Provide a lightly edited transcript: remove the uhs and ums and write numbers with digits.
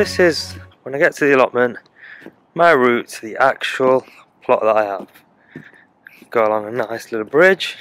this is, when I get to the allotment, my route to the actual plot that I have. Go along a nice little bridge.